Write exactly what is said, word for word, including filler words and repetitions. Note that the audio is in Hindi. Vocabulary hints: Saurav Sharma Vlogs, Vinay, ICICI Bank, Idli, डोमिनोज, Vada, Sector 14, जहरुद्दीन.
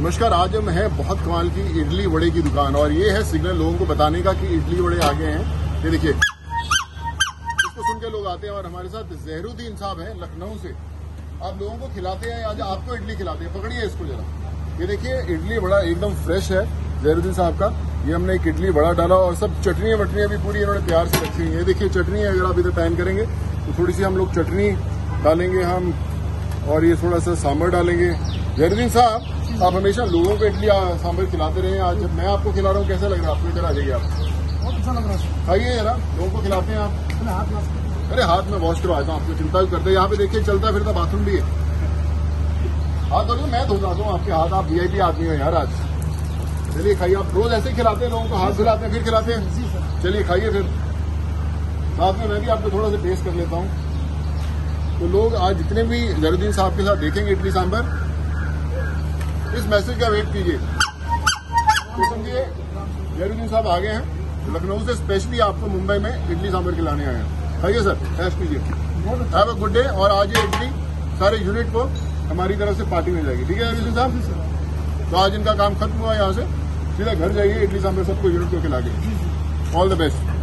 नमस्कार, आज हम है बहुत कमाल की इडली वड़े की दुकान और ये है सिग्नल लोगों को बताने का कि इडली वड़े आ गए हैं। ये देखिए, इसको सुन के लोग आते हैं। और हमारे साथ जहरुद्दीन साहब हैं लखनऊ से, आप लोगों को खिलाते हैं, आज आपको इडली खिलाते हैं। पकड़िए इसको जरा, ये देखिए इडली वड़ा एकदम फ्रेश है जहरुद्दीन साहब का। ये हमने एक इडली वड़ा डाला और सब चटनी वटनियाँ भी पूरी इन्होंने प्यार से रखी हुई है। ये देखिए चटनी, अगर आप इधर पैन करेंगे तो थोड़ी सी हम लोग चटनी डालेंगे हम, और ये थोड़ा सा सांभर डालेंगे। जहरुद्दीन साहब, आप हमेशा लोगों को इडली सांभर खिलाते रहे हैं, आज जब मैं आपको खिला रहा हूँ कैसा लग रहा है आपको? इधर आ जाइए आप, बहुत अच्छा लग रहा है। खाइए जरा, लोगों को खिलाते हैं आप। हाथ में, अरे हाथ में वॉश करवाता हूँ, आपको चिंता भी करते हैं। यहाँ पे देखिए चलता फिरता बाथरूम भी है। हाथ धो, मैं धो जाता हूँ आपके हाथ, आप वी आई पी आदमी हो यार। आज चलिए खाइए, आप रोज ऐसे खिलाते हैं लोगों को, हाथ धुलाते हैं फिर खिलाते हैं। चलिए खाइए, फिर साथ में मैं भी आपको थोड़ा सा टेस्ट कर लेता हूँ। तो लोग आज जितने भी जहरुद्दीन साहब के साथ देखेंगे इडली सांभर, इस मैसेज का वेट कीजिए, तो समझिए जहरुद्दीन साहब आ गए हैं लखनऊ से स्पेशली आपको मुंबई में इडली सांभर खिलाने आए हैं। खाइए सर, टेस्ट कीजिए, हैव अ गुड डे। और आज ये इडली सारे यूनिट को हमारी तरफ से पार्टी मिल जाएगी, ठीक है जहरुद्दीन साहब? तो आज इनका काम खत्म हुआ, यहाँ से सीधा घर जाइए, इडली सांभर सबको यूनिट को खिला के। All the best.